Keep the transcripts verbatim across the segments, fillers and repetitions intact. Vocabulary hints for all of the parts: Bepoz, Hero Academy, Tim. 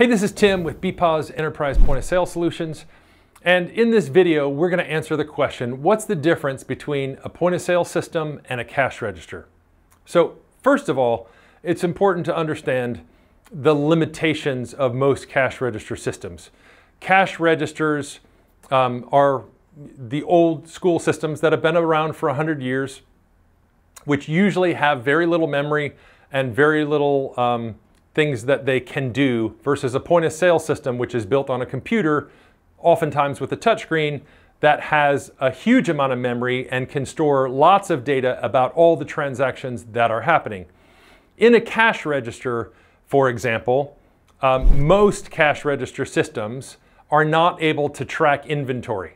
Hey, this is Tim with Bepoz Enterprise Point of Sale Solutions. And in this video, we're gonna answer the question, what's the difference between a point of sale system and a cash register? So first of all, it's important to understand the limitations of most cash register systems. Cash registers um, are the old school systems that have been around for one hundred years, which usually have very little memory and very little um, things that they can do versus a point of sale system, which is built on a computer, oftentimes with a touchscreen, that has a huge amount of memory and can store lots of data about all the transactions that are happening. In a cash register, for example, um, most cash register systems are not able to track inventory.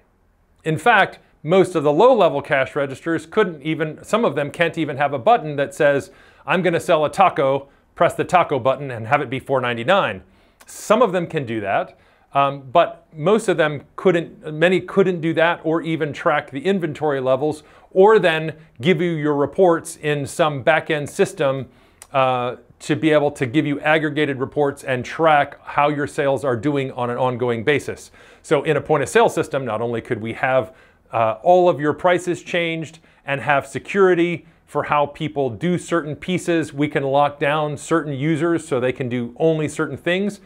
In fact, most of the low-level cash registers couldn't even, some of them can't even have a button that says, I'm gonna sell a taco, press the taco button and have it be four ninety-nine. Some of them can do that, um, but most of them couldn't, many couldn't do that or even track the inventory levels or then give you your reports in some back-end system uh, to be able to give you aggregated reports and track how your sales are doing on an ongoing basis. So in a point of sale system, not only could we have uh, all of your prices changed and have security for how people do certain pieces. We can lock down certain users so they can do only certain things.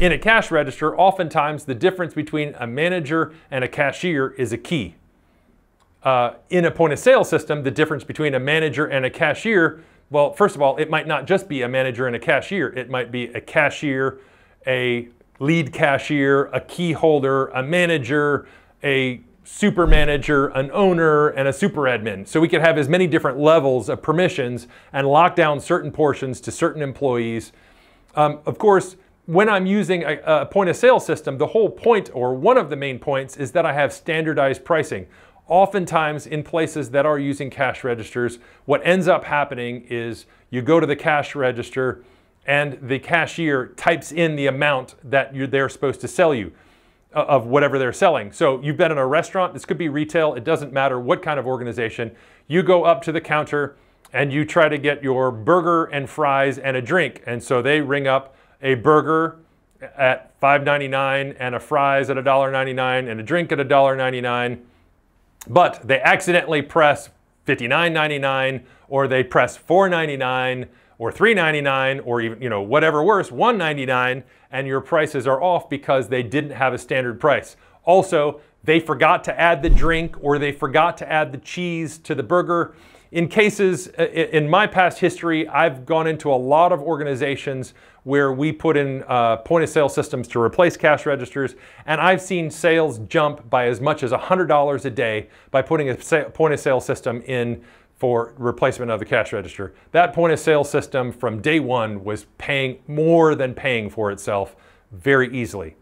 In a cash register, oftentimes the difference between a manager and a cashier is a key. Uh, in a point of sale system, the difference between a manager and a cashier, well, first of all, it might not just be a manager and a cashier. It might be a cashier, a lead cashier, a key holder, a manager, a super manager, an owner, and a super admin. So we could have as many different levels of permissions and lock down certain portions to certain employees. Um, of course, when I'm using a, a point of sale system, the whole point or one of the main points is that I have standardized pricing. Oftentimes in places that are using cash registers, what ends up happening is you go to the cash register and the cashier types in the amount that you're, they're supposed to sell you. Of whatever they're selling. So you've been in a restaurant, this could be retail, it doesn't matter what kind of organization. You go up to the counter and you try to get your burger and fries and a drink. And so they ring up a burger at five ninety-nine and a fries at one ninety-nine and a drink at one ninety-nine. But they accidentally press fifty-nine ninety-nine or they press four ninety-nine or three ninety-nine or even, you know, whatever worse, one ninety-nine, and your prices are off because they didn't have a standard price. Also, they forgot to add the drink or they forgot to add the cheese to the burger. In cases, in my past history, I've gone into a lot of organizations where we put in uh, point of sale systems to replace cash registers, and I've seen sales jump by as much as one hundred dollars a day by putting a point of sale system in for replacement of the cash register. That point of sale system from day one was paying more than paying for itself very easily.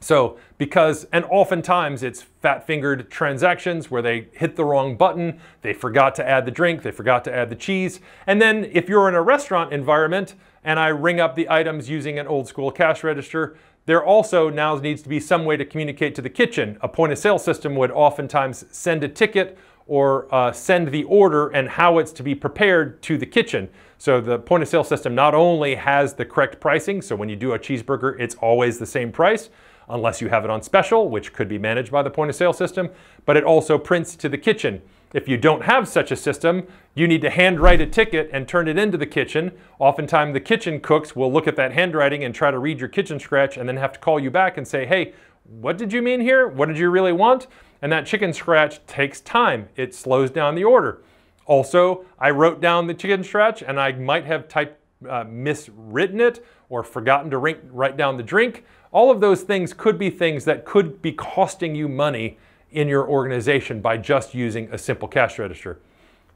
So because, and oftentimes it's fat-fingered transactions where they hit the wrong button, they forgot to add the drink, they forgot to add the cheese. And then if you're in a restaurant environment and I ring up the items using an old school cash register, there also now needs to be some way to communicate to the kitchen. A point of sale system would oftentimes send a ticket or uh, send the order and how it's to be prepared to the kitchen. So the point of sale system not only has the correct pricing, so when you do a cheeseburger, it's always the same price, unless you have it on special, which could be managed by the point of sale system, but it also prints to the kitchen. If you don't have such a system, you need to handwrite a ticket and turn it into the kitchen. Oftentimes the kitchen cooks will look at that handwriting and try to read your kitchen scratch and then have to call you back and say, hey, what did you mean here? What did you really want? And that chicken scratch takes time. It slows down the order. Also, I wrote down the chicken scratch and I might have typed, uh, miswritten it or forgotten to write down the drink. All of those things could be things that could be costing you money in your organization by just using a simple cash register.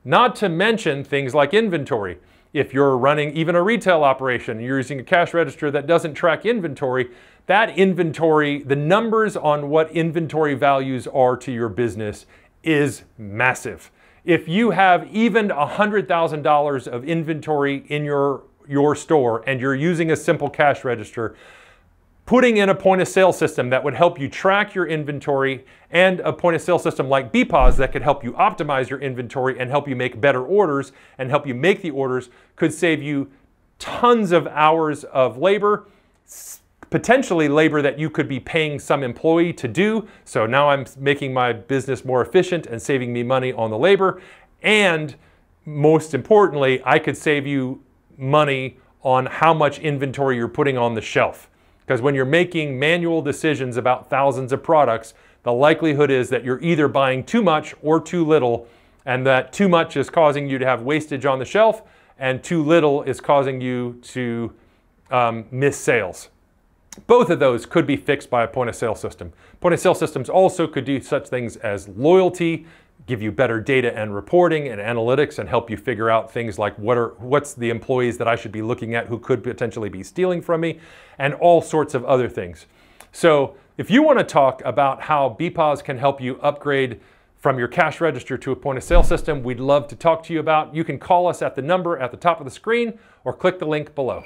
Not to mention things like inventory. If you're running even a retail operation, you're using a cash register that doesn't track inventory, that inventory, the numbers on what inventory values are to your business is massive. If you have even one hundred thousand dollars of inventory in your, your store and you're using a simple cash register, putting in a point of sale system that would help you track your inventory and a point of sale system like Bepoz that could help you optimize your inventory and help you make better orders and help you make the orders could save you tons of hours of labor, potentially labor that you could be paying some employee to do. So now I'm making my business more efficient and saving me money on the labor. And most importantly, I could save you money on how much inventory you're putting on the shelf. Because when you're making manual decisions about thousands of products, the likelihood is that you're either buying too much or too little, and that too much is causing you to have wastage on the shelf, and too little is causing you to um, miss sales. Both of those could be fixed by a point of sale system. Point of sale systems also could do such things as loyalty, give you better data and reporting and analytics, and help you figure out things like what are, what's the employees that I should be looking at who could potentially be stealing from me, and all sorts of other things. So if you want to talk about how Bepoz can help you upgrade from your cash register to a point of sale system, we'd love to talk to you about. You can call us at the number at the top of the screen or click the link below.